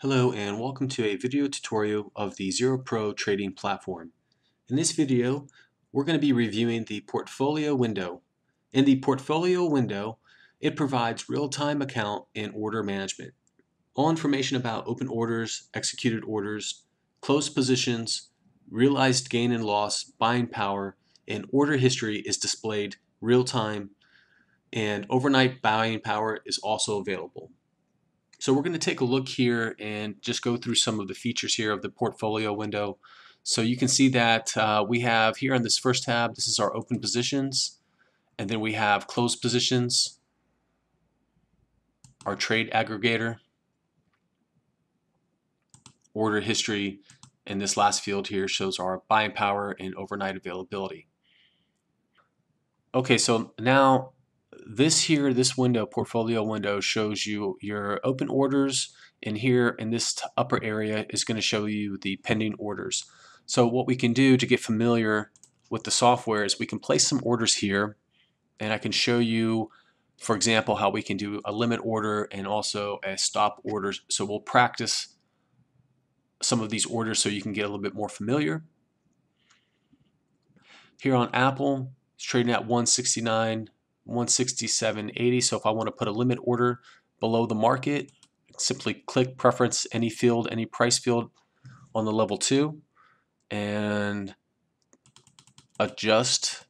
Hello and welcome to a video tutorial of the ZeroPro Trading Platform. In this video, we're going to be reviewing the Portfolio Window. In the Portfolio Window, it provides real-time account and order management. All information about open orders, executed orders, closed positions, realized gain and loss, buying power, and order history is displayed real-time, and overnight buying power is also available. So we're going to take a look here and just go through some of the features here of the portfolio window. So you can see that we have here on this first tab, this is our open positions, and then we have closed positions, our trade aggregator, order history, and this last field here shows our buying power and overnight availability. Okay, so now this window, portfolio window, shows you your open orders, and here in this upper area is going to show you the pending orders. So what we can do to get familiar with the software is we can place some orders here, and I can show you, for example, how we can do a limit order and also a stop order. So we'll practice some of these orders so you can get a little bit more familiar. Here on Apple, it's trading at 169. 167.80. So if I want to put a limit order below the market, simply click preference, any field, any price field on the level 2, and adjust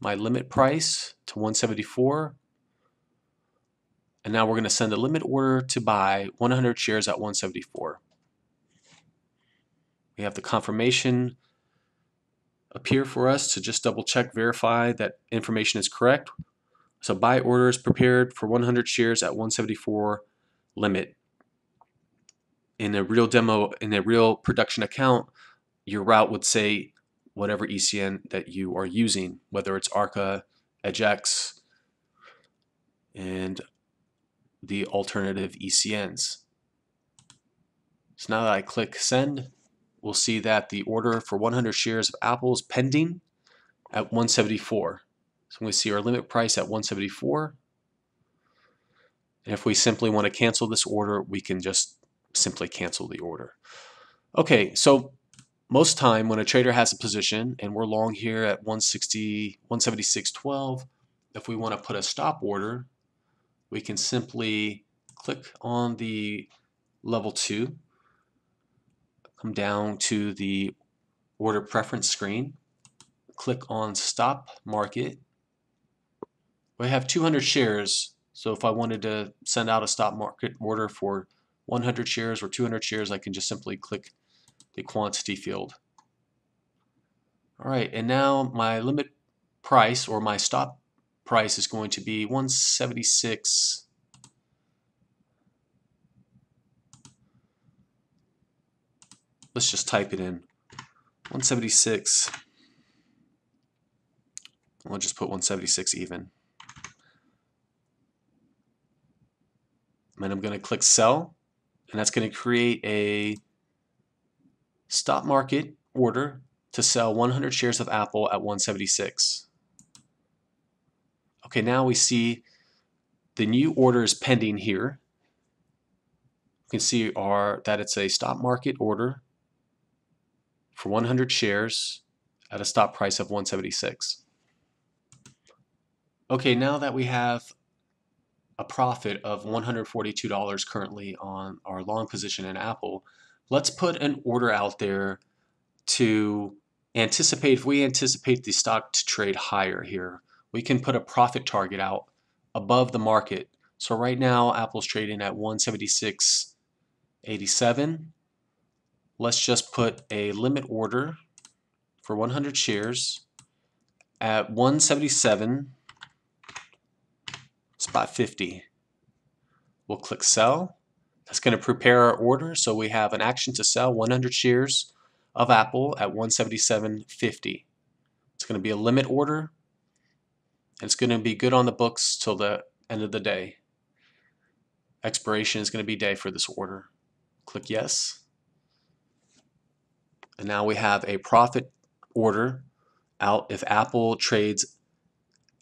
my limit price to 174. And now we're going to send a limit order to buy 100 shares at 174. We have the confirmation appear for us to just double check, verify that information is correct. So buy order is prepared for 100 shares at 174 limit. In a real demo, in a real production account, your route would say whatever ECN that you are using, whether it's ARCA, EdgeX, and the alternative ECNs. So now that I click send, we'll see that the order for 100 shares of Apple is pending at 174. So we see our limit price at 174. And if we simply want to cancel this order, we can just simply cancel the order. Okay, so most time when a trader has a position and we're long here at 160, 176.12, if we want to put a stop order, we can simply click on the level 2, come down to the order preference screen, click on stop market. We have 200 shares, so if I wanted to send out a stop market order for 100 shares or 200 shares, I can just simply click the quantity field. All right, and now my limit price or my stop price is going to be 176. 176. We'll just put 176 even. And I'm going to click sell, and that's going to create a stop market order to sell 100 shares of Apple at 176. Okay, now we see the new order is pending here. You can see that it's a stop market order for 100 shares at a stop price of 176. Okay, now that we have a profit of $142 currently on our long position in Apple, let's put an order out there to anticipate, if we anticipate the stock to trade higher here, we can put a profit target out above the market. So right now, Apple's trading at 176.87. Let's just put a limit order for 100 shares at 177.50. We'll click sell. That's going to prepare our order, so we have an action to sell 100 shares of Apple at 177.50. It's going to be a limit order, and it's going to be good on the books till the end of the day. Expiration is going to be day for this order. Click yes. And now we have a profit order out if Apple trades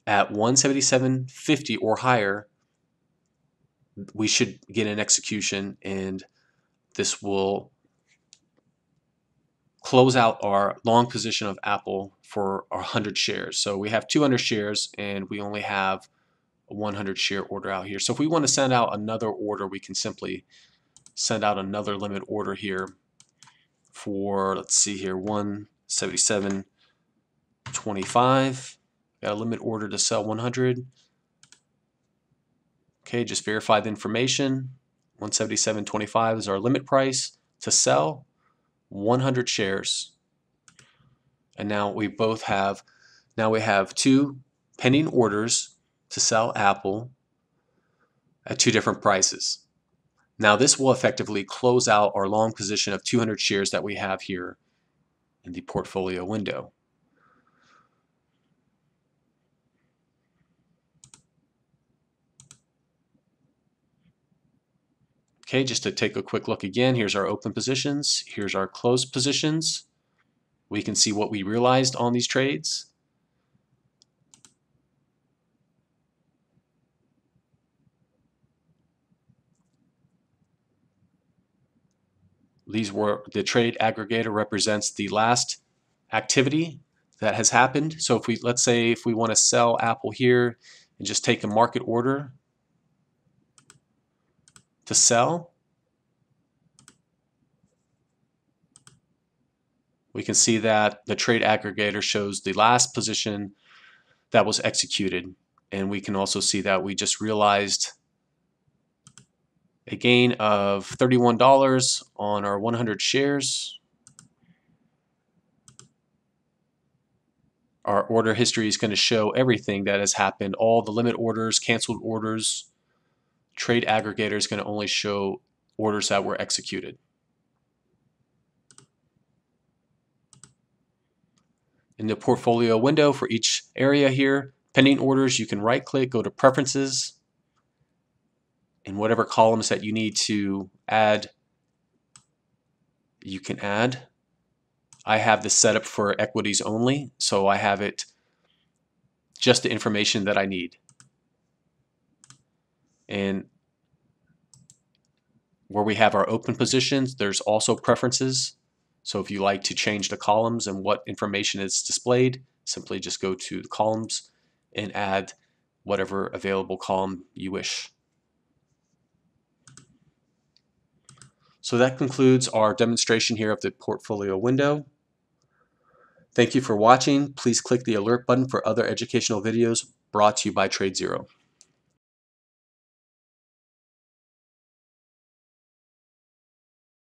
at 177.50 or higher. We should get an execution and This will close out our long position of Apple for our 100 shares. So we have 200 shares and we only have a 100 share order out here. So if we want to send out another order, we can simply send out another limit order here for, let's see here, 177.25. Got a limit order to sell 100. Okay, just verify the information. 177.25 is our limit price to sell 100 shares. And now we have two pending orders to sell Apple at two different prices. Now this will effectively close out our long position of 200 shares that we have here in the portfolio window. Okay, just to take a quick look again, here's our open positions, here's our closed positions. We can see what we realized on these trades. These were the trade aggregator represents the last activity that has happened. So if we, let's say if we want to sell Apple here and just take a market order to sell, we can see that the trade aggregator shows the last position that was executed, and we can also see that we just realized a gain of $31 on our 100 shares. Our order history is going to show everything that has happened, all the limit orders, canceled orders. Trade aggregator is going to only show orders that were executed. In the portfolio window for each area here, pending orders, you can right click, go to preferences, and whatever columns that you need to add, you can add. I have this set up for equities only, so I have it just the information that I need. And where we have our open positions, there's also preferences. So if you like to change the columns and what information is displayed, simply just go to the columns and add whatever available column you wish. So that concludes our demonstration here of the portfolio window. Thank you for watching. Please click the alert button for other educational videos brought to you by TradeZero.